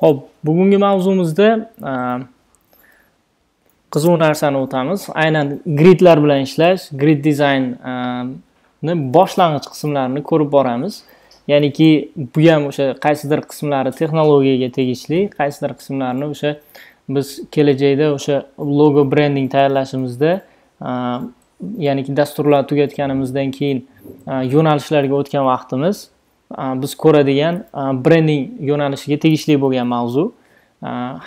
Xo'p, bugungi mavzumizda qiziq narsani o'tamiz. Aynan gridlar bilan ishlash, grid design ni boshlang'ich qismlarini ko'rib boramiz. Ya'niki bu ham o'sha qaysidir qismlari texnologiyaga tegishli, qaysidir qismlarini o'sha biz kelajakda o'sha logo brending tayyorlashimizda, ya'niki dasturlarni tugatganimizdan keyin yo'nalishlarga o'tgan vaqtimiz biz ko'radigan brending yo'nalishiga tegishli bo'lgan mavzu.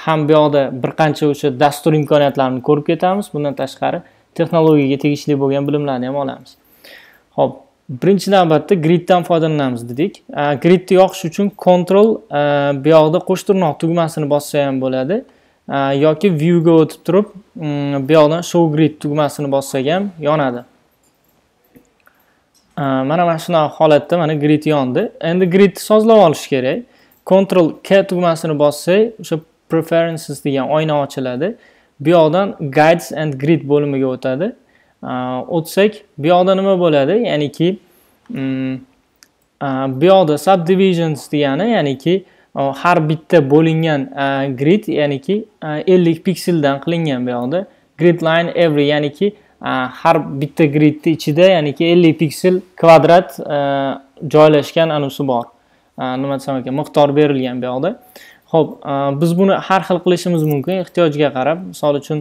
Ham bu yoqda bir qancha o'sha dastur imkoniyatlarini ko'rib ketamiz. Bundan tashqari texnologiyaga tegishli bo'lgan bilimlarni ham olamiz. Xo'p, birinchi navbatda griddan foydalanamiz dedik. Gridni yoqish uchun Ctrl bu yoqda qo'shtirnoq tugmasini bossa ham bo'ladi yoki view ga o'tib turib bu yoqdan show grid tugmasini bossak ham yonadi. Mana shunday holatda mana grid yondi. Endi gridni sozlab olish kerak. Ctrl K tugmasini bossak, o'sha preferences degan oyna ochiladi. Bu yoqdan guides and grid bo'limiga o'tadi. O'tsak, bu yoqda nima bo'ladi? Ya'niki bu yoqda subdivisions degani, ya'niki har bitta bo'lingan grid, ya'niki 50 pikseldan qilingan bu yoqda. Grid line every, ya'niki har bitta gridni ichida ya'niki 50 piksel kvadrat joylashgan anusi bor. Nima desam ekan, miqdor berilgan bu yoqda. Xo'p, biz buni har xil qilishimiz mumkin, ehtiyojga qarab. Misol uchun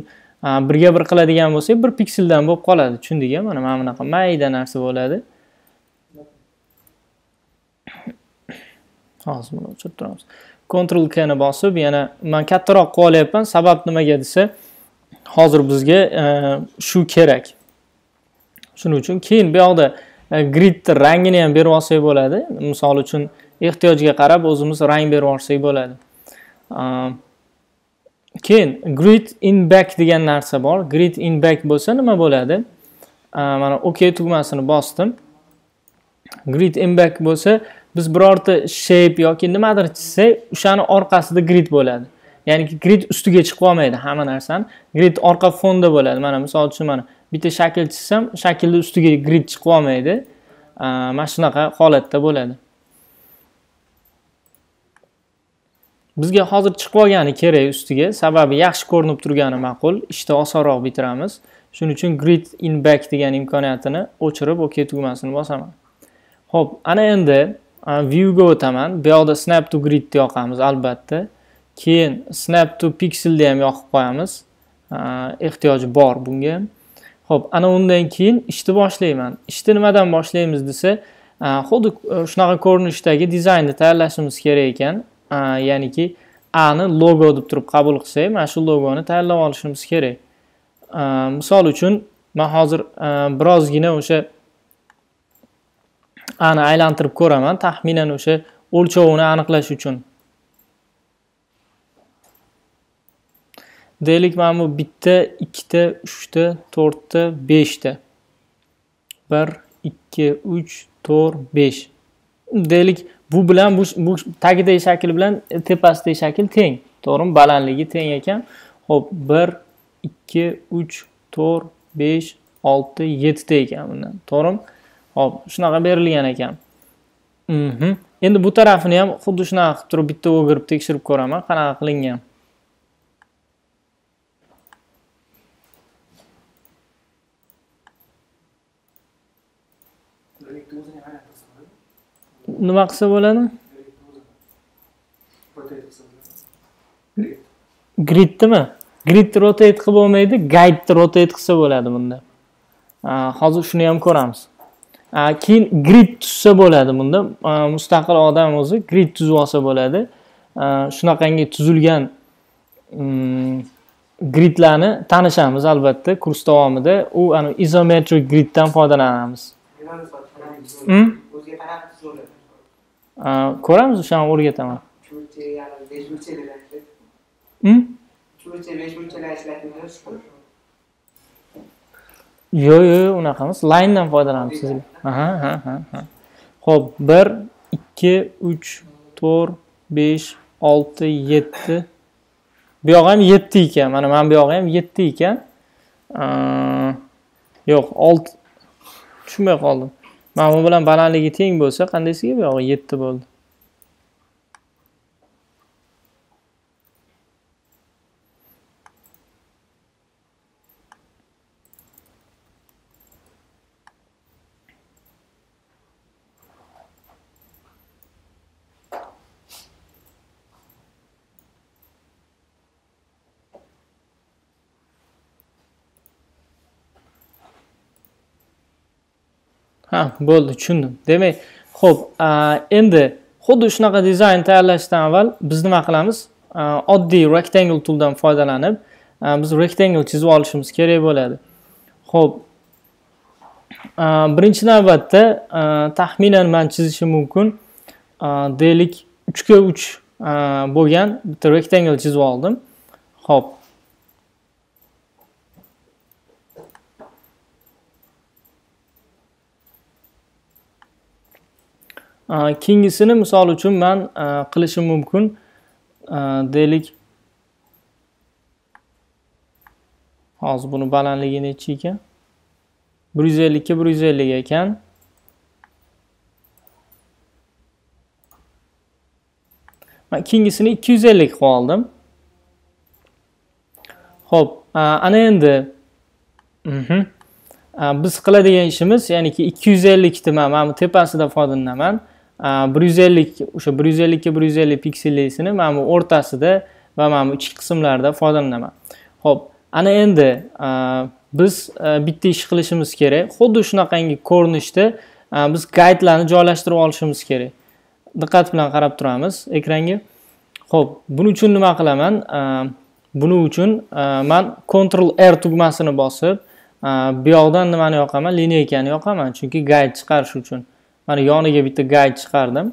birga bir qiladigan bo'lsak, 1 pikseldan bo'lib qoladi. Tushundingizmi? Mana bunaqa mayda narsa bo'ladi. Hozir buni o'chirib turamiz. Ctrl K ni bosib, yana men kattaroq qilib olyapman. Sabab nimaga desa, hozir bizga shu kerak. Shuning uchun keyin bu yoqda gridni rangini ham berib olsak bo'ladi. Misol uchun ehtiyojga qarab o'zimiz rang berib olsak bo'ladi. Keyin grid in back degan narsa bor. Grid in back bo'lsa nima bo'ladi? Mana OK tugmasini bosdim. Grid in back bo'lsa, biz birorta shape yoki nimadir chizsak, o'shani orqasida grid bo'ladi. Ya'niki grid ustiga chiqib olmaydi hamma narsani. Grid orqa fonda bo'ladi. Mana misol uchun mana bitta shakl chizsam, shaklni ustiga grid chiqib olmaydi. Mana shunaqa holatda bo'ladi. Bizga hozir chiqib olgani kerak ustiga, sababi yaxshi ko'rinib turgani ma'qul. Ishni osonroq bitiramiz. Shuning uchun grid in back degan imkoniyatini o'chirib, OK tugmasini bosaman. Xo'p, ana endi view ga o'taman. Bu yoqda snap to grid ni yoqamiz albatta. Keyin snap to pixelni ham yoqib qo'yamiz. Ehtiyoj bor bunga. Xo'p, ana undan keyin ishni boshlayman. Ishni nimadan boshlaymiz desa, xuddi shunaqa ko'rinishdagi dizaynni tayyorlashimiz kerak ekan. Ya'niki A ni logo deb turib qabul qilsak, mana shu logoni tanlab olishimiz kerak. Misol uchun, men hozir birozgina o'sha A ni aylantirib ko'raman, taxminan o'sha o'lchovini aniqlash uchun. Deylik, mana bu 1, 2, 3, 4, 5. 1, 2, 3, 4, 5. Deylik, bu bilan bu tagidagi shakl bilan tepasidagi shakl teng. To'g'rimi? Balandligi teng ekan. Hop, 1, 2, 3, 4, 5, 6, 7 ta ekan bundan. To'g'rimi? Hop, shunaqa berilgan ekan. Endi bu tarafini ham xuddi shunaqa qilib turib bitta o'girib tekshirib ko'raman, qanaqa qilingan. Nima qilsa bo'ladi? Gridni. Gridni rotate qilib bo'lmaydi, guidni rotate qilsa bo'ladi bunda. Hozir shuni ham ko'ramiz. Keyin grid tuzsa bo'ladi bunda. Mustaqil odam o'zi grid tuzib olsa bo'ladi. Shunaqangi tuzilgan gridlarni tanishamiz albatta kurs davomida. U ana isometric griddan foydalanamiz. Ko'ramiz, o'shani o'rgataman. Yo'q, unaqa emas. Line dan foydalanamiz sizlar. Xo'p, 1, 2, 3, 4, 5, 6, 7. Bu yoq ham 7 ekan. Mana bu yoq ham 7 ekan. Yo'q, 6 tushunmay qoldim. Mana bu bilan balandligi teng bo'lsa, qandaysiga bu yo'q 7 bo'ldi. Ha, bo'ldi, tushundim. Demak, xo'p, endi xuddi shunaqa dizayn tayyorlashdan avval biz nima qilamiz? Oddiy rectangle tool'dan foydalanib, biz rectangle chizib olishimiz kerak bo'ladi. Xo'p, birinchi navbatda taxminan men chizishim mumkin deylik 3x3 bo'lgan bitta rectangle chizib oldim. Xo'p. Keyingisini misol uchun men qilishim mumkin deylik. Hozir buni balandligi necha ekan? 152 ga 150 ekan. Men keyingisini 250 qilib oldim. Xo'p, ana endi biz qiladigan ishimiz, ya'ni 250 ta men tepasidan foydalanaman. 150 o'sha 152 150 piksellisini men bu o'rtasida va men bu ichki qismlarida foydalanaman. Xo'p, ana endi biz bitta ish qilishimiz kerak. Xuddi shunaqangi ko'rinishda biz guidelarni joylashtirib olishimiz kerak. Diqqat bilan qarab turamiz ekranga. Xo'p, buning uchun nima qilaman? Buning uchun men Ctrl R tugmasini bosib, bu yoqdan nimani yoqaman? Lineyani yoqaman, chunki guide chiqarish uchun. Mana yoniga bitta guide chiqardim.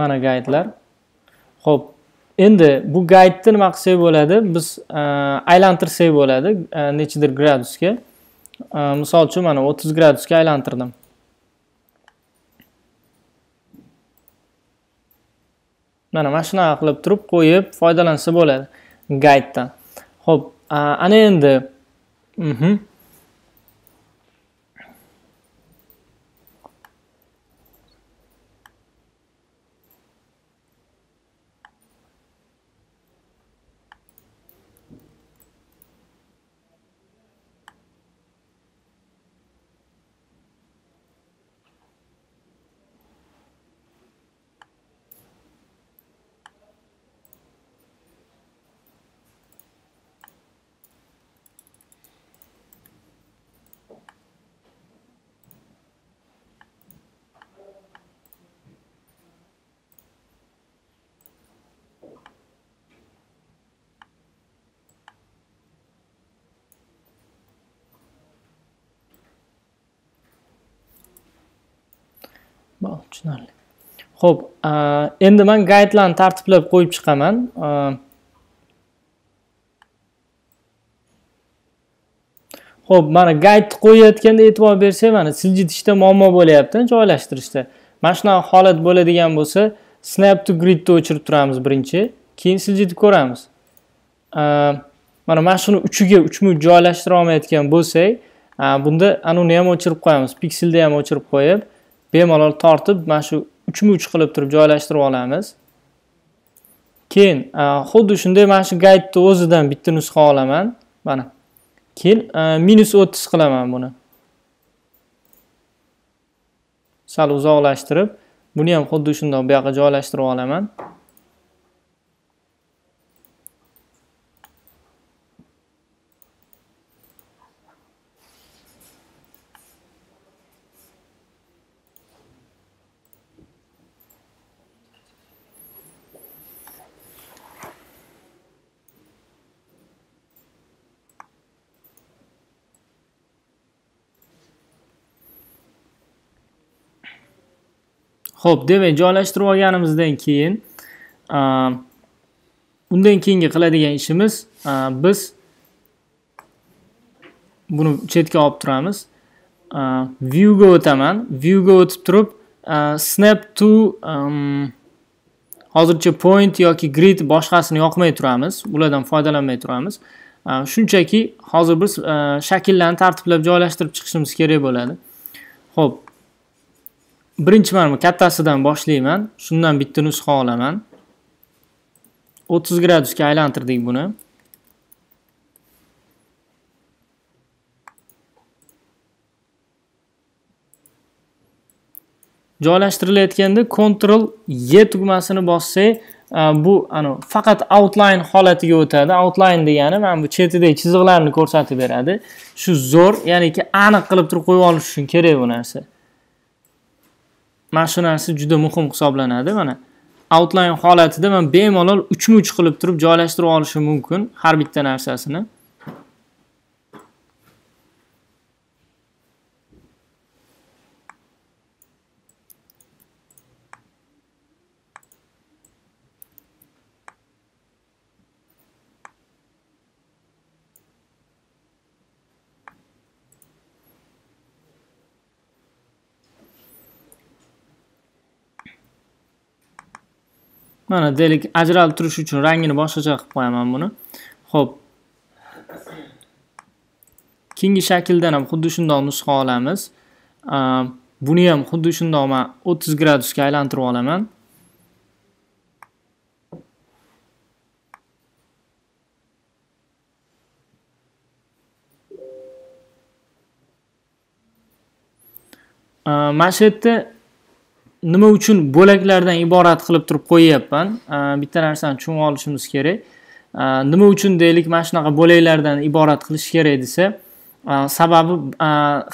Mana guidelar. Xo'p, endi bu guideni nima qilsak bo'ladi? Biz aylantirsak bo'ladi nechidir gradusga. Misol uchun mana 30 gradusga aylantirdim. Mana mashina qilib turib qo'yib foydalansa bo'ladi guidedan. Xo'p, ana endi tushunarli. Xo'p, endi men guidelarni tartiblab qo'yib chiqaman. Xo'p, mana guide qo'yayotganda e'tibor bersangiz, mana siljitishda muammo bo'lyapti, joylashtirishda. Mana shunaqa holat bo'ladigan bo'lsa, snap to grid ni o'chirib turamiz birinchi, keyin siljitib ko'ramiz. Mana shuni 3 ga 3 joylashtira olmayotgan bo'lsak, bunda anuni ham o'chirib qo'yamiz, pikselni ham o'chirib qo'yib bemalol tortib mana shu 3x3 qilib turib joylashtirib olamiz. Keyin xuddi shunday mana shu guideni o'zidan bitta nusxa olaman. Mana. Keyin -30 qilaman buni. Sal uzoqlashtirib, buni ham xuddi shunday bu yoqqa joylashtirib olaman. Xo'p, demak, joylashtirib olganimizdan keyin undan keyingi qiladigan ishimiz, biz buni chetga olib turamiz. View ga o'taman. View ga o'tib turib snap to hozircha point yoki grid boshqasini yoqmay turamiz, ulardan foydalanmay turamiz. Shunchaki hozir biz shakllarni tartiblab joylashtirib chiqishimiz kerak bo'ladi. Xo'p, birinchi mana kattasidan boshlayman. Shundan bitta nusxa olaman. 30 gradusga aylantirdik buni. Joylashtirayotganda Ctrl Y tugmasini bossak, bu ana fakat outline holatiga o'tadi. Outline degani mana bu chetidagi chiziqlarni ko'rsatib beradi. Shu zo'r, ya'niki aniq qilib turib qo'yib olish uchun kerak bu narsa. Mana shu narsa juda muhim hisoblanadi. Mana outline holatida men bemalol 3:3 qilib turib joylashtirib olishim mumkin har bitta narsasini. Mana delik ajralib turish uchun rangini boshqacha qilib qo'yaman buni. Xo'p. Keyingi shakldan ham xuddi shundoq nusxa olamiz. Buni ham xuddi shundoq men 30 gradusga aylantirib olaman. Mana shu yerda nima uchun bo'laklardan iborat qilib turib qo'yapman? Bitta narsani tushunib olishimiz kerak. Nima uchun deylik mana shunaqa bo'laklardan iborat qilish kerak desa, sababi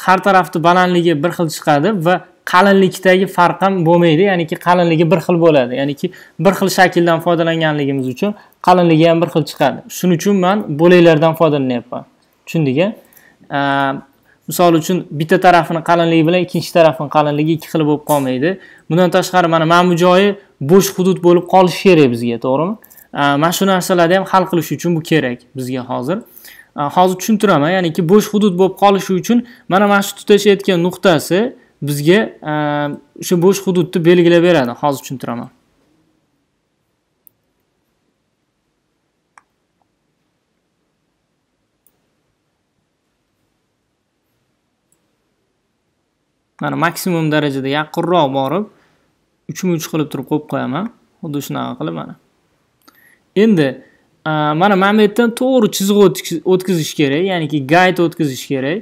har tarafni balandligi bir xil chiqadi va qalinlikdagi farq ham bo'lmaydi, ya'niki qalinligi bir xil bo'ladi. Ya'niki bir xil shakldan foydalanganligimiz uchun qalinligi ham bir xil chiqadi. Shuning uchun men bo'laklardan foydalanyapman. Tushundingmi? Misol uchun bitta tarafini qalinligi bilan ikkinchi tarafini qalinligi ikki xil bo'lib qolmaydi. Bundan tashqari mana bu joyi bo'sh hudud bo'lib qolish kerak bizga, to'g'rimi? Mana shu narsalarni ham hal qilish uchun bu kerak bizga hozir. Hozir tushuntiraman, ya'niki bo'sh hudud bo'lib qolishi uchun mana shu tutashayotgan nuqtasi bizga o'sha bo'sh hududni belgilab beradi. Hozir tushuntiraman. Mana maksimum darajada yaqinroq borib 3:3 qilib turib qo'yib qo'yaman. Xuddi shunaqa qilib mana. Endi mana bu yerdan to'g'ri chiziq o'tkazish kerak, ya'niki guide o'tkazish kerak.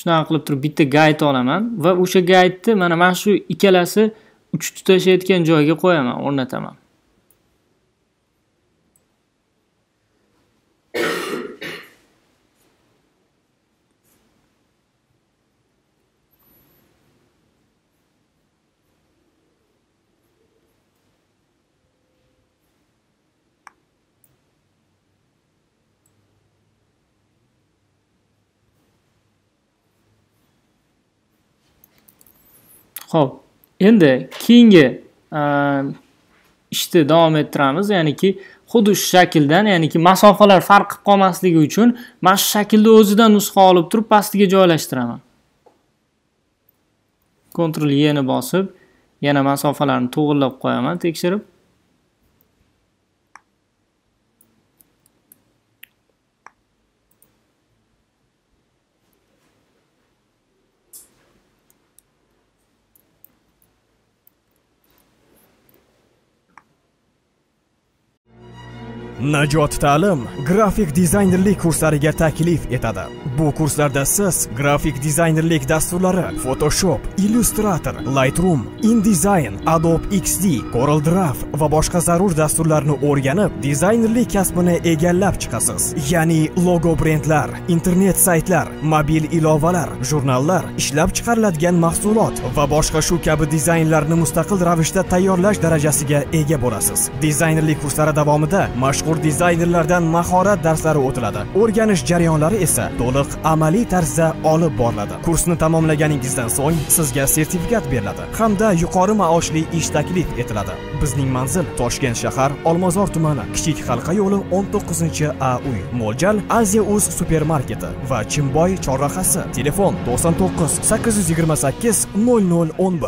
Shunaqa qilib turib bitta guide olaman va o'sha guideni mana shu ikkalasi uch tutashayotgan joyga qo'yaman, o'rnataman. Xo'p, endi keyingi ishni davom ettiramiz. Ya'niki xuddi shu shakldan, ya'niki masofalar farq qilib qolmasligi uchun mana shu shaklda o'zidan nusxa olib turib pastiga joylashtiraman. Ctrl E ni bosib, yana masofalarni to'g'rilab qo'yaman, tekshirib. Najot ta'lim grafik dizaynerlik kurslariga taklif etadi. Bu kurslarda siz grafik dizaynerlik dasturlari, Photoshop, Illustrator, Lightroom, InDesign, Adobe XD, CorelDRAW va boshqa zarur dasturlarni o'rganib, dizaynerlik kasbini egallab chiqasiz. Ya'ni logo brendlar, internet saytlar, mobil ilovalar, jurnallar, ishlab chiqariladigan mahsulot va boshqa shu kabi dizaynlarni mustaqil ravishda tayyorlash darajasiga ega bo'lasiz. Dizaynerlik kurslari davomida mashhur dizaynerlardan mahorat darslari o'tiladi. O'rganish jarayonlari esa to'liq amaliy tarzda olib boriladi. Kursni tamomlaganingizdan so'ng sizga sertifikat beriladi hamda yuqori maoshli ish taklif etiladi. Bizning manzil Toşken shahar, Olmazor tumani, Kichik halqa yo'li 19A uy. Mo'ljal Aziya Uz supermarketi va Chimboy chorrahasi. Telefon 99 828 0011.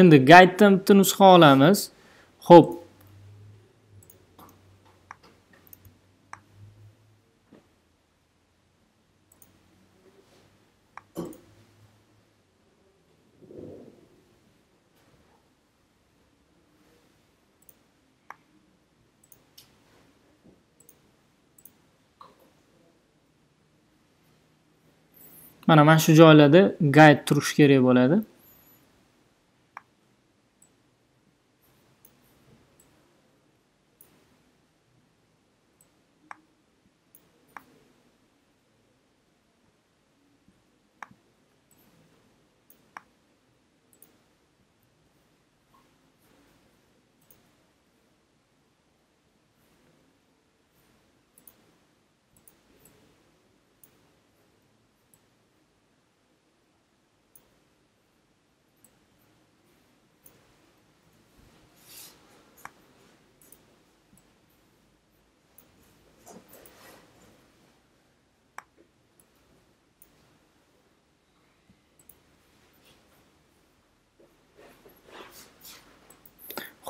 Endi guide'dan bitta nusxa olamiz. Xo'p. Mana mana shu joylarda guide turish kerak bo'ladi.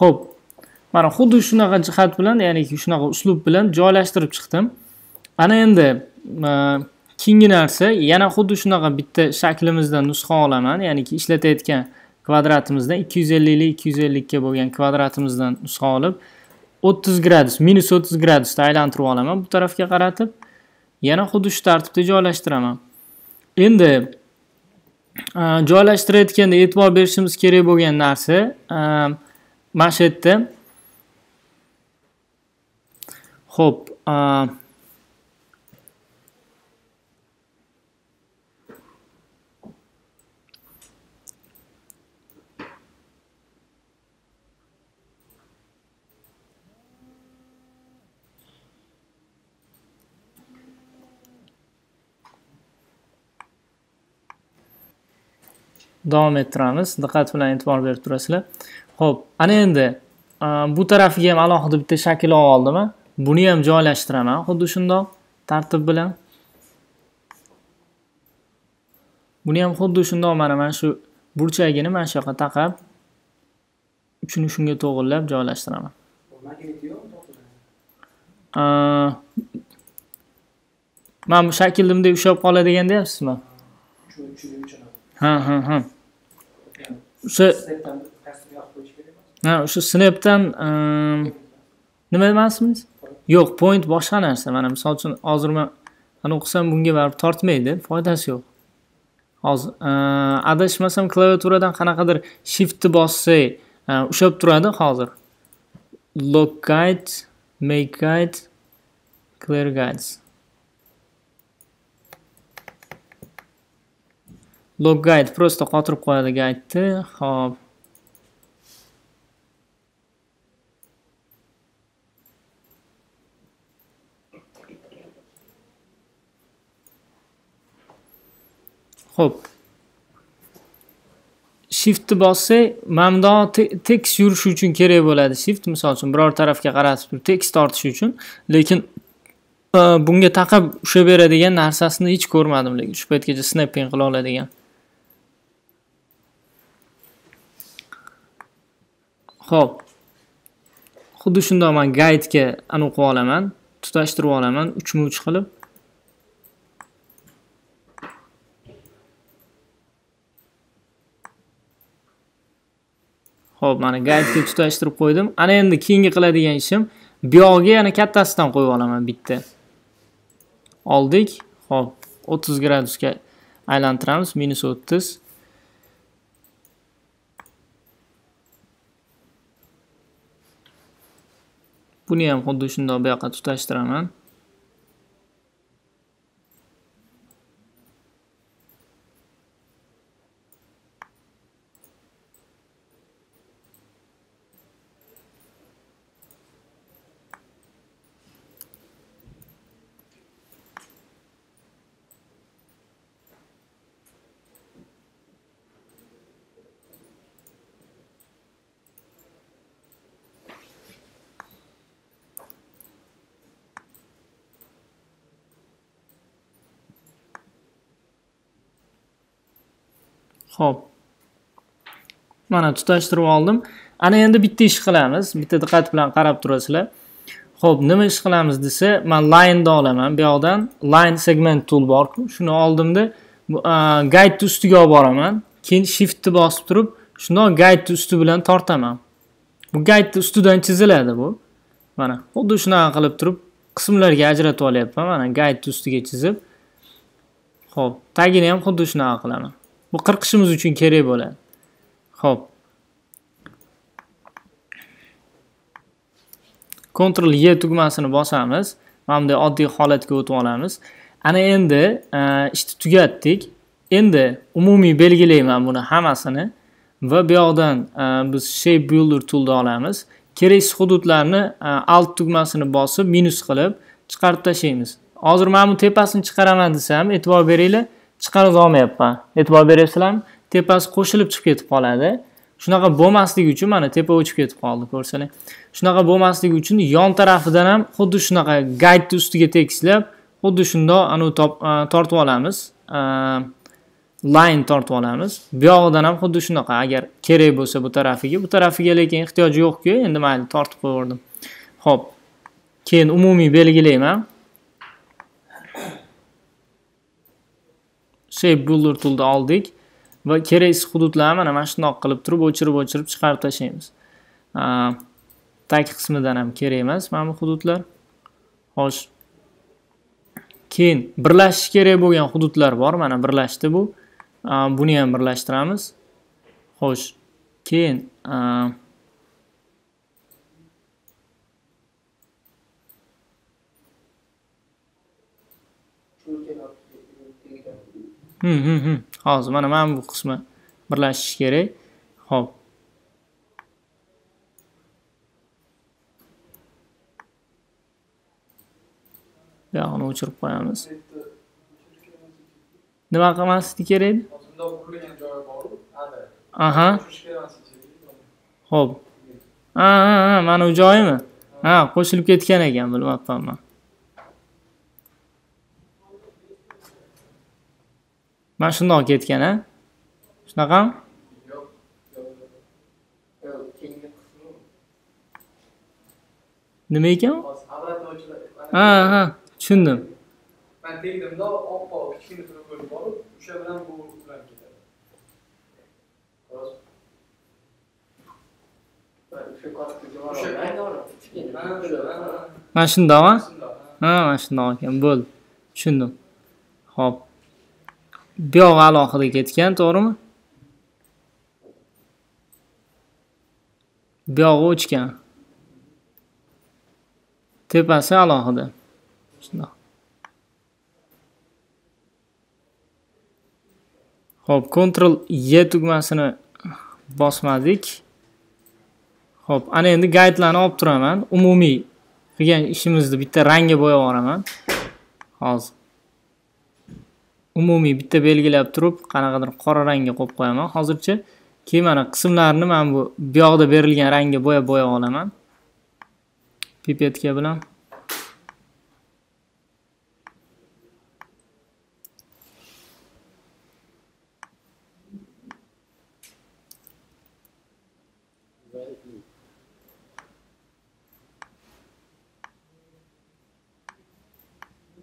Xo'p. Mana xuddi shunaqa jihat bilan, ya'ni shunaqa uslub bilan joylashtirib chiqdim. Ana endi keyingi narsa, yana xuddi shunaqa bitta shaklimizdan nusxa olaman, ya'niki ishlatayotgan kvadratimizdan 250 lik 250 ga bo'lgan kvadratimizdan nusxa olib, 30 gradus, -30 gradusda aylantirib olaman bu tarafga qaratib. Yana xuddi shu tartibda joylashtiraman. Endi joylashtirayotganda e'tibor berishimiz kerak bo'lgan narsa, mana shu yerda. Xo'p, davom ettiramiz. Diqqat bilan e'tibor berib turasizlar. Xo'p, ana endi bu tarafiga ham alohida bitta shakl oldim. Buni ham joylashtiraman xuddi shundoq tartib bilan. Buni ham xuddi shundoq mana shu burchagini mana shu yoqqa taqab, uchini shunga to'g'rilab joylashtiraman. Mana bu shaklimda ushlab qoladigan deyapsizmi? Ha. O'sha şu snap'dan nima demasmiz? Yo'q, point boshqa narsa. Mana misol uchun hozir men ana o'qisam bunga barib tortmaydi, foydasi yo'q. Hozir adashmasam klaviaturadan qanaqadir shiftni bossay ushlab turadi hozir. Lock guide, make guide, clear guides. Lock guide prosta qotirib qo'yadi guide'ni. Xo'p. Xo'p. Shiftni bossay, mana tekst yurishi uchun kerak bo'ladi. Shift misol uchun biror tarafga qaratib tekst tortish uchun, lekin bunga taqib ushlab beradigan narsasini hech ko'rmadim, lekin shu paytgacha snapping qila oladigan. Xo'p. Xuddi shunday men guide ga aniqib olaman, tutashtirib olaman 3:3 qilib. Xo'p, mana guide'ni tutashtirib qo'ydim. Ana endi keyingi qiladigan ishim, bu yog'iga yana kattasidan qo'yib olaman bitta. Oldik. Xo'p, 30 gradusga aylantiramiz, -30. Buni ham xuddi shunday bu yoqqa tutashtiraman. Xo'p. Mana tutashtirib oldim. Ana endi bitta ish qilamiz. Bitta diqqat bilan qarab turasizlar. Xo'p, nima ish qilamiz desa, men line da olaman. Bu yoqdan line segment tool bor-ku. Shuni oldimda guide ustiga olib boraman. Keyin shiftni bosib turib, shundoq guide usti bilan tortaman. Bu guide ustidan chiziladi bu. Mana xuddi shunaqa qilib turib, qismlarga ajratib olyapman. Mana guide ustiga chizib. Xo'p, tagini ham xuddi shunaqa qilaman. Bu qirqishimiz uchun kerak bo'ladi. Xo'p. Ctrl Y tugmasini bosamiz. Mana bunday oddiy holatga o'tib olamiz. Ana endi ishni tugatdik. Endi umumiy belgilayman buni hammasini va bu yoqdan biz shape builder tool'ni olamiz. Keraksiz hududlarni alt tugmasini bosib minus qilib chiqarib tashlaymiz. Hozir men bu tepasini chiqaraman desam, e'tibor beringlar, chiqarib olmayapman. E'tibor berasizlarmi? Tepasi qo'shilib chiqib ketib qoladi. Shunaqa bo'lmasligi uchun mana tepa o'chib ketib qoldi, ko'rsanglar. Shunaqa bo'lmasligi uchun yon tarafidan ham xuddi shunaqa guide ustiga tekislab, xuddi shundoq anu tortib olamiz. Line tortib olamiz. Bu yog'idan ham xuddi shunaqa, agar kerak bo'lsa bu tarafiga lekin ehtiyoj yo'q-ku, endi mayli tortib qo'ydim. Xo'p. Keyin umumiy belgilayman. Shape builder tool'ni oldik va keraksiz hududlarni mana shundoq qilib turib o'chirib chiqarib tashlaymiz. Tag qismidan ham kerak emas mana bu hududlar. Xo'sh. Keyin birlashish kerak bo'lgan hududlar bor, mana birlashdi bu. Buni ham birlashtiramiz. Xo'sh. Keyin hozir mana bu qismi birlashishi kerak. Xo'p. Ya'ni o'chirib qo'yamiz. Nima qilmaslik kerak? Hozirda o'qirilgan joyi bor-ku. Aha. Xo'p. Mana u joyimi? Ha, qo'shilib ketgan ekan, bilmayapman. Mana shundoq ketgan, ha? Shunaqami? Yo'q. Nima ekan? Ha, tushundim. Men tegdimda oppoq kichkina turib bo'lib borib, o'sha bilan bu bilan ketadi. Xo'sh. Mana shundoqmi? Ha, mana shundoq ekan, bo'ldi. Tushundim. Xo'p. Bu yo'q alohida ketgan, to'g'rimi? Bu yo'q o'chgan. Tepasi alohida. Shundoq. Xo'p, Ctrl Y tugmasini bosmadik. Xo'p, ana endi guide'larni olib turaman. Umumiy qilgan ishimizni bitta rangga bo'yab boraman. Hozir umumiy bitta belgilab turib, qanaqadir qora rangga qo'yib qo'yaman hozircha. Keyin mana qismlarni men bu yoqda berilgan rangga bo'yab olaman. Pipetka bilan.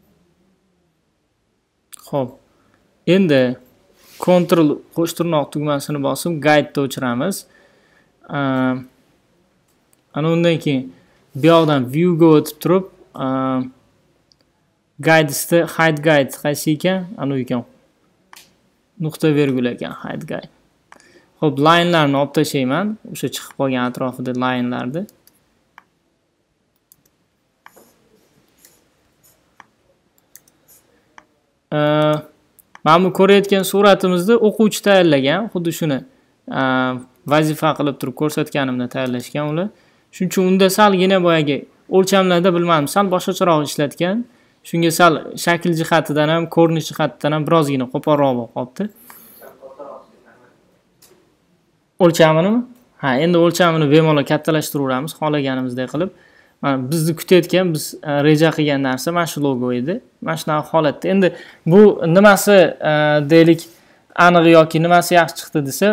Xo'p. Endi Ctrl qo'shtirnoq tugmasini bosib guide ni o'chiramiz. Ana undan keyin bu yoqdan view ga o'tib turib, guidesni hide guide qaysi ekan? Ana u ekan. Nuqta vergul ekan hide guide. Xo'p, linelarni olib tashlayman. O'sha chiqib qolgan atrofida linelarni. Mana bu ko'rayotgan suratimizda o'quvchi tayyorlagan, xuddi shuni vazifa qilib turib ko'rsatganimda tayyorlashgan ular. Shuning uchun unda salgina boyagi o'lchamlarda bilmadim, sal boshqacharoq ishlatgan. Shunga sal shakl jihatidan ham, ko'rinish jihatidan ham birozgina qo'polroq bo'lib qoldi. O'lchaminimi? Ha, endi o'lchamini bemalol kattalashtiramiz, xohlaganimizdek qilib. Mana bizni kutayotgan, biz reja qilgan narsa mana shu logo edi. Mana shunaqa holatda. Endi bu nimasi deylik aniq yoki nimasi yaxshi chiqdi desa,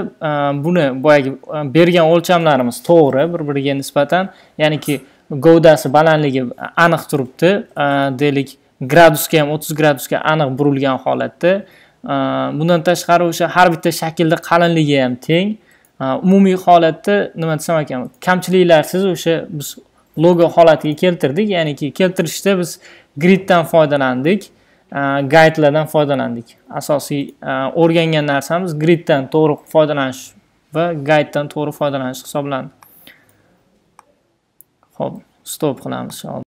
buni boyagi bergan o'lchamlarimiz to'g'ri, bir-biriga nisbatan, ya'niki g'ovdasi balandligi aniq turibdi. Deylik gradusga ham 30 gradusga aniq burilgan holatda. Bundan tashqari o'sha har bitta shaklda qalinligi ham teng. Umumiy holatda nima desam ekan, kamchiliklarsiz o'sha biz logo holatiga keltirdik. Ya'niki keltirishda biz griddan foydalandik. guide'lardan foydalandik. Asosiy o'rgangan narsamiz griddan to'g'ri foydalanish va guide'dan to'g'ri foydalanish hisoblanadi. Xo'p, stop qilamiz.